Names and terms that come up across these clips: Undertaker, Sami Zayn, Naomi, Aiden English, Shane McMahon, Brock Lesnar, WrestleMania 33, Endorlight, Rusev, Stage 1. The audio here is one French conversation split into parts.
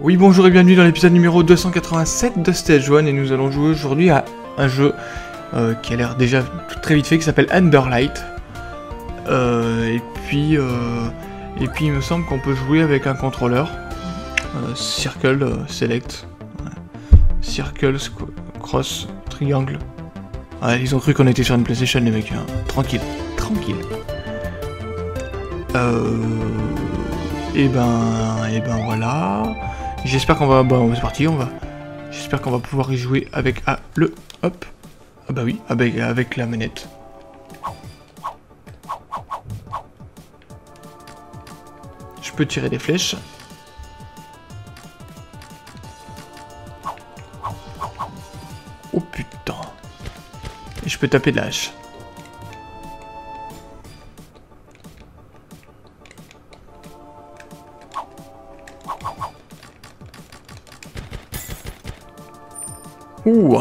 Oui, bonjour et bienvenue dans l'épisode numéro 287 de Stage 1 et nous allons jouer aujourd'hui à un jeu qui a l'air déjà très vite fait, qui s'appelle Endorlight. Et puis il me semble qu'on peut jouer avec un contrôleur. Circle, select, ouais. Circle, cross, triangle. Ouais, ils ont cru qu'on était sur une PlayStation les mecs, hein. Tranquille, tranquille. Et ben voilà. J'espère qu'on va... Bon, c'est parti, on va... J'espère qu'on va pouvoir y jouer avec... Ah, le... Hop. Ah bah oui, avec la manette. Je peux tirer des flèches. Oh putain. Et je peux taper de la hache. Ouh.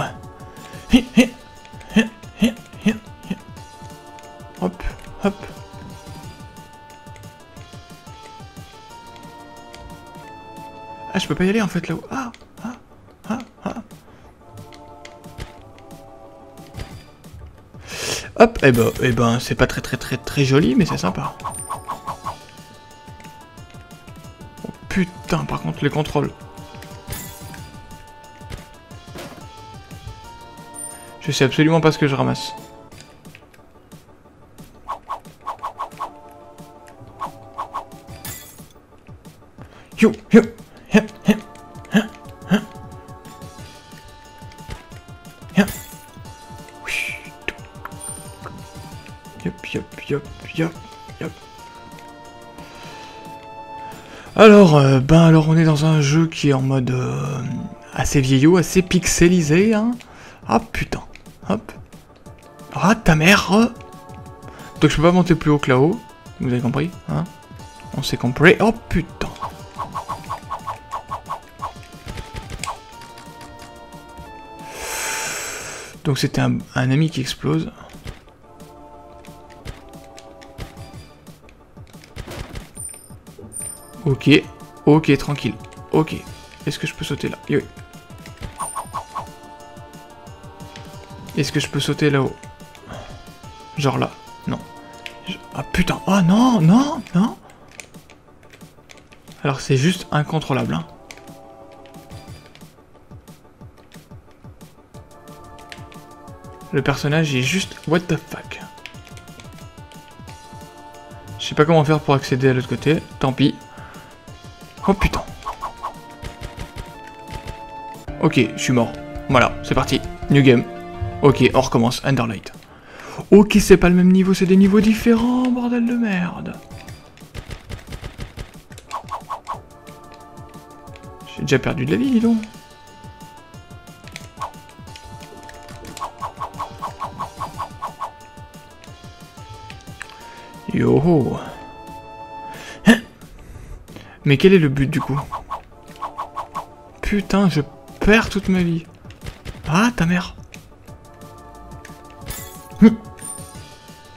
Hop, hop. Ah, je peux pas y aller en fait là-haut. Ah, ah, ah, ah. Hop, eh ben, c'est pas très joli, mais c'est sympa. Oh putain, par contre les contrôles. Je sais absolument pas ce que je ramasse. Yo, yo, hep, hep, hein, hein, hein. Yop, yop, yop, yop, yop. Alors, alors on est dans un jeu qui est en mode assez vieillot, assez pixelisé, hein. Ah putain. Hop. Ah, ta mère. Donc je peux pas monter plus haut que là-haut. Vous avez compris, hein? On s'est compris. Oh putain. Donc c'était un ami qui explose. Ok. Ok, tranquille. Ok. Est-ce que je peux sauter là? Oui. Est-ce que je peux sauter là-haut? Genre là? Non. Ah putain! Oh non! Non! Non! Alors c'est juste incontrôlable, hein. Le personnage est juste... What the fuck? Je sais pas comment faire pour accéder à l'autre côté. Tant pis. Oh putain! Ok, je suis mort. Voilà, c'est parti. New game. Ok, on recommence, Endorlight. Ok, c'est pas le même niveau, c'est des niveaux différents, bordel de merde. J'ai déjà perdu de la vie, dis donc. Yo-ho. Hein? Mais quel est le but, du coup? Putain, je perds toute ma vie. Ah, ta mère.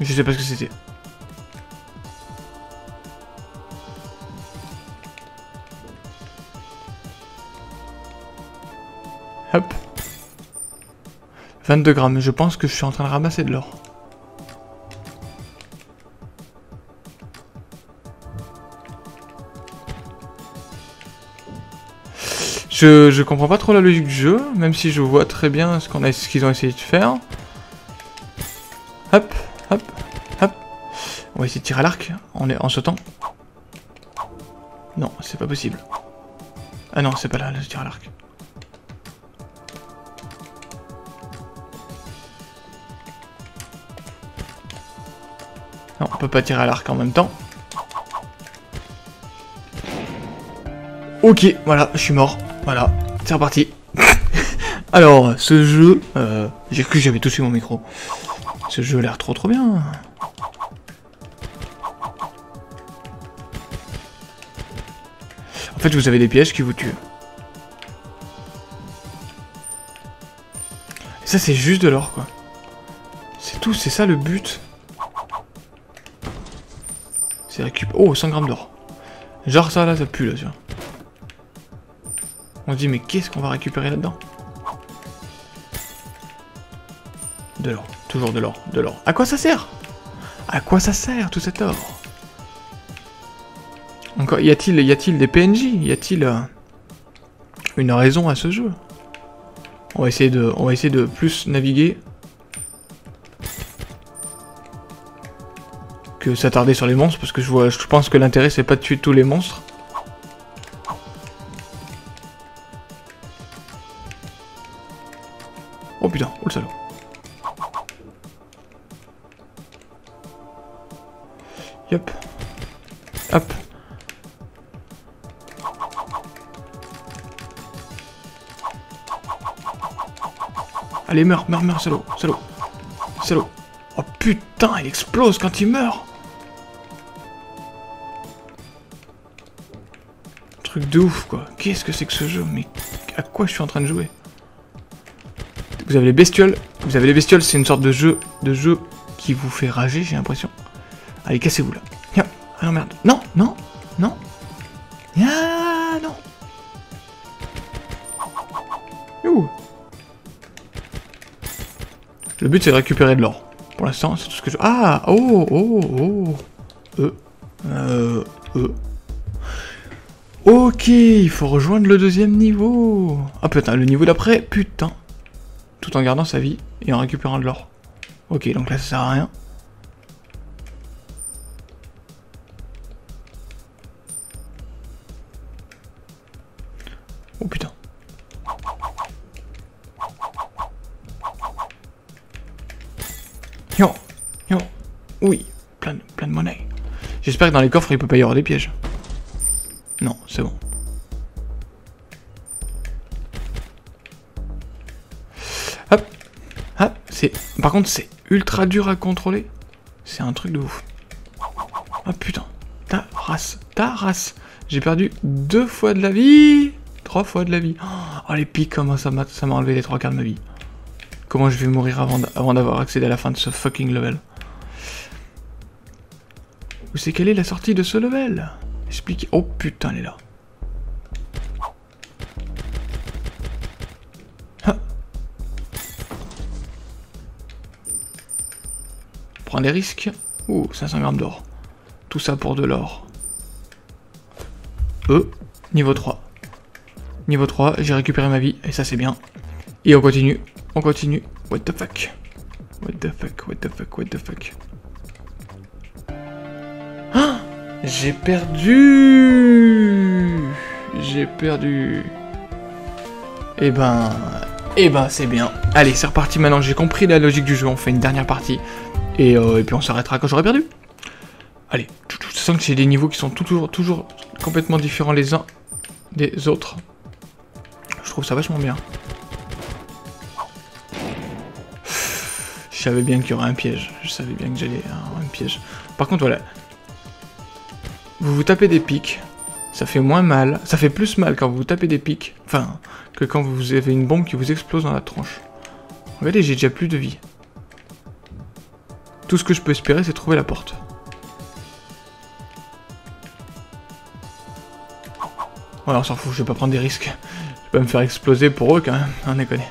Je sais pas ce que c'était. Hop. 22 grammes. Je pense que je suis en train de ramasser de l'or. Je comprends pas trop la logique du jeu, même si je vois très bien ce qu'ils ont essayé de faire. Hop, hop, hop. On va essayer de tirer à l'arc en sautant. Non, c'est pas possible. Ah non, c'est pas là, là je tire à l'arc. Non, on peut pas tirer à l'arc en même temps. Ok, voilà, je suis mort. Voilà, c'est reparti. Alors, ce jeu... j'ai cru que j'avais touché mon micro. Ce jeu a l'air trop bien. En fait, vous avez des pièges qui vous tuent. Et ça, c'est juste de l'or, quoi. tout, c'est ça le but. C'est récupérer. Oh, 100 grammes d'or. Genre ça, là, ça pue, là, tu vois. On se dit, mais qu'est-ce qu'on va récupérer là-dedans? De l'or. Toujours de l'or. De l'or. À quoi ça sert? À quoi ça sert, tout cet or? Encore, y a-t-il des PNJ? Y a-t-il une raison à ce jeu? On va essayer de plus naviguer que s'attarder sur les monstres, parce que je pense que l'intérêt c'est pas de tuer tous les monstres. Oh putain, oh le salaud. Yep. Hop. Allez, meurs, meurs, meurs, salaud, salaud, salaud. Oh putain, il explose quand il meurt. Truc de ouf, quoi. Qu'est-ce que c'est que ce jeu? Mais à quoi je suis en train de jouer? Vous avez les bestioles. Vous avez les bestioles, c'est une sorte de jeu qui vous fait rager, j'ai l'impression. Allez, cassez-vous, là. Ah non, merde. Non, non, non. Ah, non. Youhou. Le but c'est de récupérer de l'or. Pour l'instant, c'est tout ce que je... Ah. Oh. Oh. Oh. Ok, il faut rejoindre le deuxième niveau. Ah putain, le niveau d'après. Putain. Tout en gardant sa vie et en récupérant de l'or. Ok, donc là ça sert à rien. Oh putain. Yo, yo, oui, plein de monnaie. J'espère que dans les coffres il peut pas y avoir des pièges. Non, c'est bon. Hop, hop, c'est. Par contre, c'est ultra dur à contrôler. C'est un truc de ouf. Ah putain, ta race, ta race. J'ai perdu 2 fois de la vie, 3 fois de la vie. Oh les pics, comment ça m'a enlevé les 3/4 de ma vie. Comment je vais mourir avant d'avoir accédé à la fin de ce fucking level? Où c'est qu'elle est la sortie de ce level? Explique. Oh putain, elle est là. Ah. Prends des risques. Ouh, 500 grammes d'or. Tout ça pour de l'or. Niveau 3. Niveau 3, j'ai récupéré ma vie et ça c'est bien. Et on continue. On continue. What the fuck? What the fuck? What the fuck? What the fuck? Ah, j'ai perdu. J'ai perdu. Eh ben, c'est bien. Allez, c'est reparti maintenant. J'ai compris la logique du jeu. On fait une dernière partie et puis on s'arrêtera quand j'aurai perdu. Allez, je sens que j'ai des niveaux qui sont toujours complètement différents les uns des autres. Je trouve ça vachement bien. Je savais bien qu'il y aurait un piège. Je savais bien que j'allais avoir un piège. Par contre, voilà. Vous vous tapez des pics. Ça fait moins mal. Ça fait plus mal quand vous vous tapez des pics. Enfin, que quand vous avez une bombe qui vous explose dans la tronche. Regardez, j'ai déjà plus de vie. Tout ce que je peux espérer, c'est trouver la porte. Ouais, on s'en fout. Je vais pas prendre des risques. Je vais pas me faire exploser pour eux, quand même. On les connaît.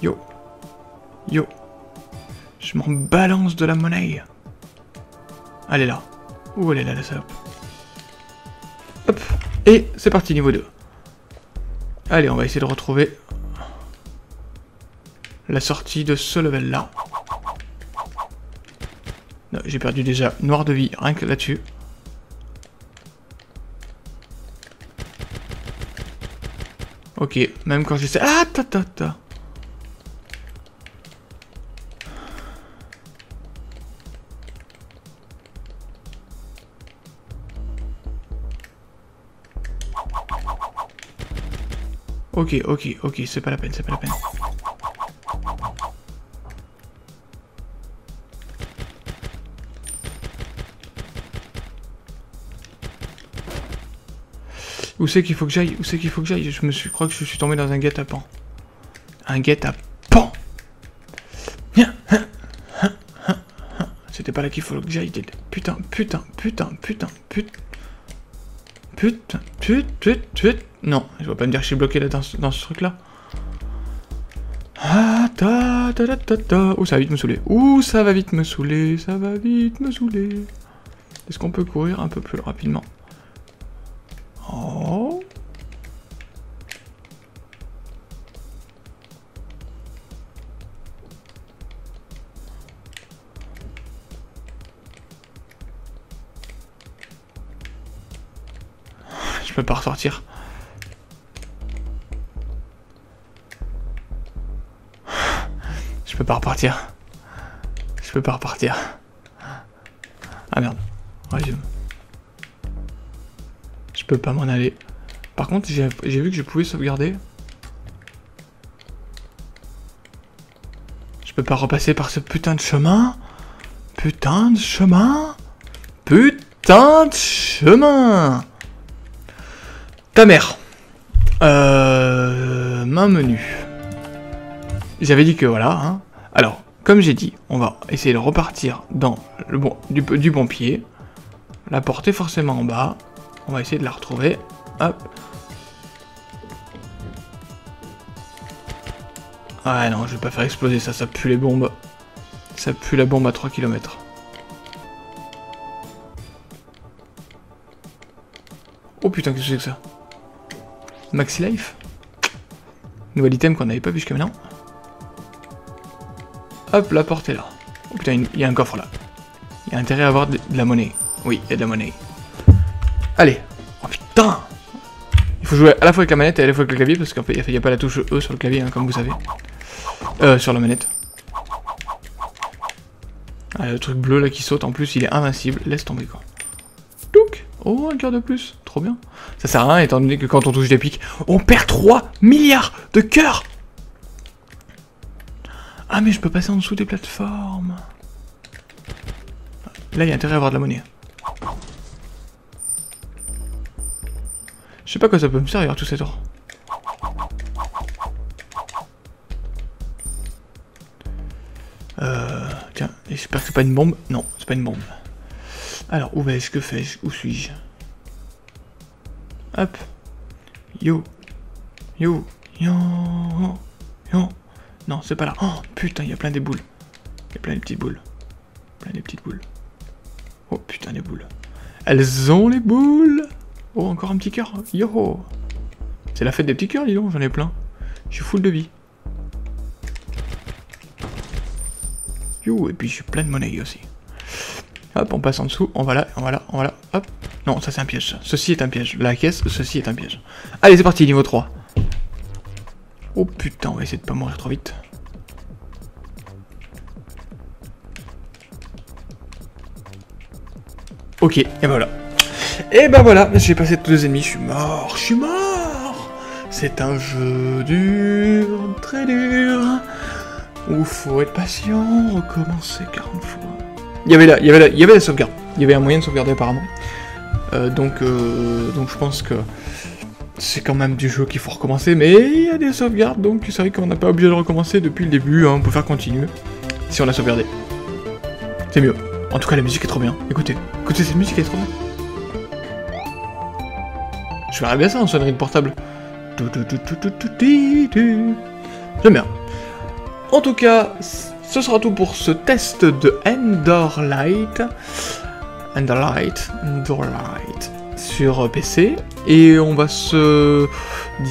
Yo, yo, je m'en balance de la monnaie. Elle est là. Où elle est là, la salope? Hop, et c'est parti, niveau 2. Allez, on va essayer de retrouver la sortie de ce level-là. J'ai perdu déjà noir de vie, rien que là-dessus. Ok, même quand j'essaie... Ah, ta ta ta. Ok, c'est pas la peine, c'est pas la peine. Où c'est qu'il faut que j'aille? Où c'est qu'il faut que j'aille? Je crois que je suis tombé dans un guet-apens. Un guet-apens. C'était pas là qu'il faut que j'aille. Putain. Non, je vais pas me dire que je suis bloqué là dans ce truc là. Ah, ouh, ça va vite me saouler. Est-ce qu'on peut courir un peu plus rapidement? Oh. Je peux pas ressortir. Je peux pas repartir. Ah merde. Résume. Je peux pas m'en aller. Par contre, j'ai vu que je pouvais sauvegarder. Je peux pas repasser par ce putain de chemin. Ta mère. Main menu. J'avais dit que voilà. Hein. Alors, comme j'ai dit, on va essayer de repartir dans le bon du bon pied. La portée forcément en bas. On va essayer de la retrouver. Hop. Ah non, je vais pas faire exploser ça. Ça pue les bombes. Ça pue la bombe à 3 km. Oh putain, qu'est-ce que c'est que ça? Maxi Life. Nouvel item qu'on n'avait pas vu jusqu'à maintenant. Hop, la porte est là. Oh putain, il y a un coffre là. Il y a intérêt à avoir de la monnaie. Oui, il y a de la monnaie. Allez. Oh putain. Il faut jouer à la fois avec la manette et à la fois avec le clavier parce qu'en fait, il n'y a pas la touche E sur le clavier, hein, comme vous savez. Sur la manette. Ah, le truc bleu là qui saute, en plus, il est invincible. Laisse tomber quoi. Touc. Oh, un cœur de plus. Trop bien. Ça sert à rien étant donné que quand on touche des pics, on perd 3 milliards de cœurs. Ah, mais je peux passer en dessous des plateformes. Là, il y a intérêt à avoir de la monnaie. Je sais pas quoi ça peut me servir tout cet or. Tiens, j'espère que c'est pas une bombe. Non, c'est pas une bombe. Alors, où vais-je? Que fais-je? Où suis-je? Hop. Yo. Yo. Yo. Yo. Non, c'est pas là. Oh, putain, il y a plein des boules. Il y a plein de petites boules. Oh putain, les boules. Elles ont les boules. Oh, encore un petit cœur. Yo. C'est la fête des petits cœurs, dis donc, j'en ai plein. Je suis full de vie. Yo, et puis je suis plein de monnaie aussi. Hop, on passe en dessous. On va là, Hop. Non, ça c'est un piège. Ça. Ceci est un piège. La caisse, ceci est un piège. Allez, c'est parti, niveau 3. Oh putain, on va essayer de pas mourir trop vite. Ok, et ben voilà. J'ai passé tous les ennemis, je suis mort, C'est un jeu dur, très dur, où faut être patient, recommencer 40 fois. Il y avait la sauvegarde, il y avait un moyen de sauvegarder apparemment. Donc je pense que c'est quand même du jeu qu'il faut recommencer, mais il y a des sauvegardes, donc c'est vrai qu'on n'a pas obligé de recommencer depuis le début, hein, on peut faire continuer, si on a sauvegardé. C'est mieux. En tout cas, la musique est trop bien. Écoutez, cette musique, elle est trop bien. Je verrais bien ça en sonnerie de portable. J'aime bien. En tout cas, ce sera tout pour ce test de Endorlight. Sur PC. Et on va se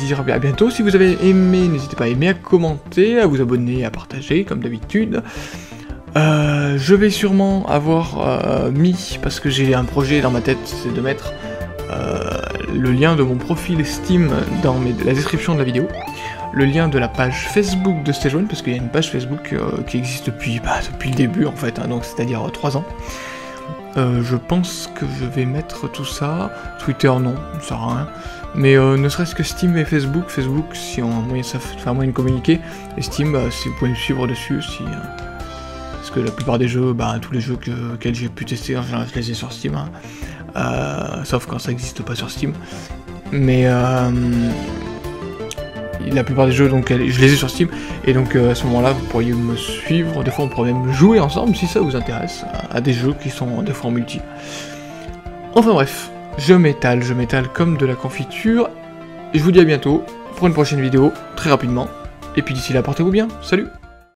dire à bientôt. Si vous avez aimé, n'hésitez pas à aimer, à commenter, à vous abonner, à partager, comme d'habitude. Je vais sûrement avoir mis, parce que j'ai un projet dans ma tête, c'est de mettre le lien de mon profil Steam dans la description de la vidéo, le lien de la page Facebook de Stage 1, parce qu'il y a une page Facebook qui existe depuis le début en fait, hein, donc c'est-à-dire 3 ans. Je pense que je vais mettre tout ça, Twitter non, ça ne sert à rien, mais ne serait-ce que Steam et Facebook, si on a un moyen, ça fait un moyen de communiquer, et Steam si vous pouvez me suivre dessus, si... Parce que la plupart des jeux, tous les jeux auxquels j'ai pu tester, je les ai sur Steam, hein. Sauf quand ça n'existe pas sur Steam. mais la plupart des jeux, donc je les ai sur Steam, et donc à ce moment là vous pourriez me suivre, des fois on pourrait même jouer ensemble si ça vous intéresse, à des jeux qui sont des fois en multi. Enfin bref, je m'étale comme de la confiture, et je vous dis à bientôt pour une prochaine vidéo, très rapidement, et puis d'ici là portez-vous bien, salut!